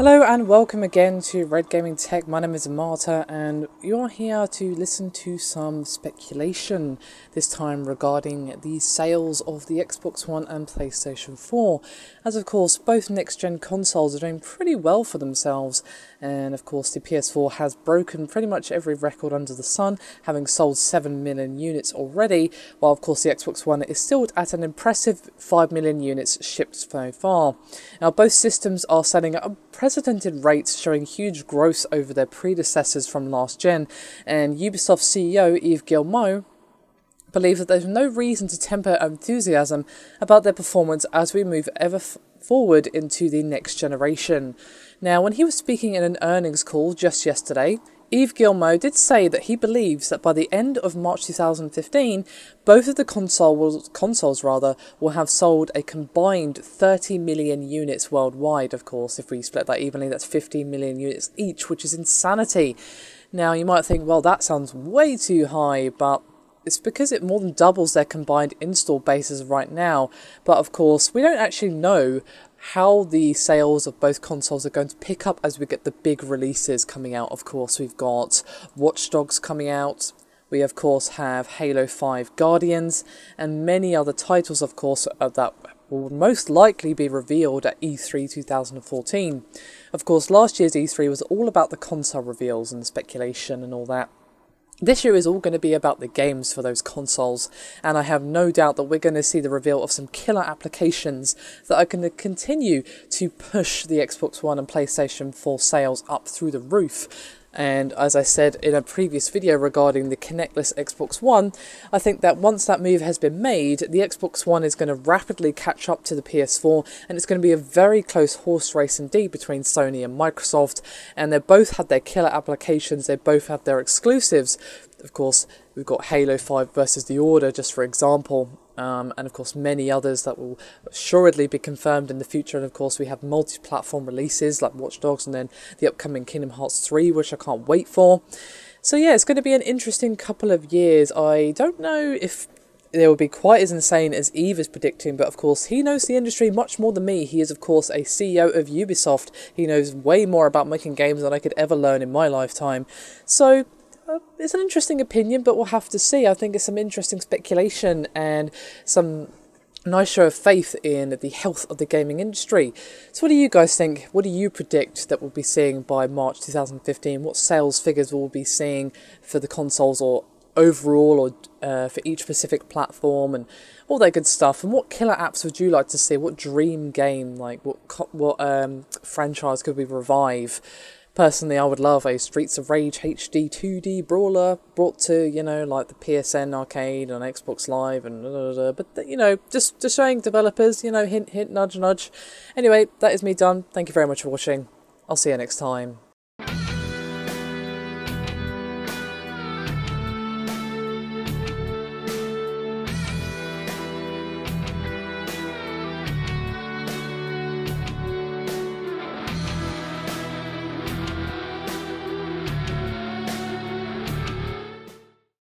Hello and welcome again to Red Gaming Tech. My name is Marta and you are here to listen to some speculation, this time regarding the sales of the Xbox One and PlayStation 4, as of course both next-gen consoles are doing pretty well for themselves, and of course the PS4 has broken pretty much every record under the sun, having sold 7 million units already, while of course the Xbox One is still at an impressive 5 million units shipped so far. Now both systems are selling at a precedented rates, showing huge growth over their predecessors from last gen, and Ubisoft CEO Yves Guillemot believes that there's no reason to temper enthusiasm about their performance as we move ever forward into the next generation. Now, when he was speaking in an earnings call just yesterday, Yves Guillemot did say that he believes that by the end of March 2015, both of the consoles will have sold a combined 30 million units worldwide. Of course, if we split that evenly, that's 15 million units each, which is insanity. Now, you might think, well, that sounds way too high, but it's because it more than doubles their combined install bases right now. But of course, we don't actually know how the sales of both consoles are going to pick up as we get the big releases coming out. Of course, we've got Watch Dogs coming out. We, of course, have Halo 5 Guardians and many other titles, of course, that will most likely be revealed at E3 2014. Of course, last year's E3 was all about the console reveals and speculation and all that. This year is all going to be about the games for those consoles, and I have no doubt that we're going to see the reveal of some killer applications that are going to continue to push the Xbox One and PlayStation 4 sales up through the roof. And as I said in a previous video regarding the connectless Xbox One, I think that once that move has been made, the Xbox One is going to rapidly catch up to the PS4, and it's going to be a very close horse race indeed between Sony and Microsoft, and they both had their killer applications, they both have their exclusives. Of course, we've got Halo 5 versus The Order, just for example, and of course many others that will assuredly be confirmed in the future. And of course we have multi-platform releases like Watch Dogs and then the upcoming Kingdom Hearts 3, which I can't wait for. So yeah, it's going to be an interesting couple of years. I don't know if they will be quite as insane as Yves is predicting, but of course he knows the industry much more than me. He is of course a CEO of Ubisoft. He knows way more about making games than I could ever learn in my lifetime. So it's an interesting opinion, but we'll have to see. I think it's some interesting speculation and some nice show of faith in the health of the gaming industry. So what do you guys think? What do you predict that we'll be seeing by March 2015? What sales figures will we be seeing for the consoles or overall, or for each specific platform and all that good stuff? And what killer apps would you like to see? What dream game, like what franchise could we revive? Personally, I would love a Streets of Rage HD 2D brawler brought to, you know, like the PSN arcade and Xbox Live and blah, blah, blah. But, you know, just showing developers, you know, hint, hint, nudge, nudge. Anyway, that is me done. Thank you very much for watching. I'll see you next time.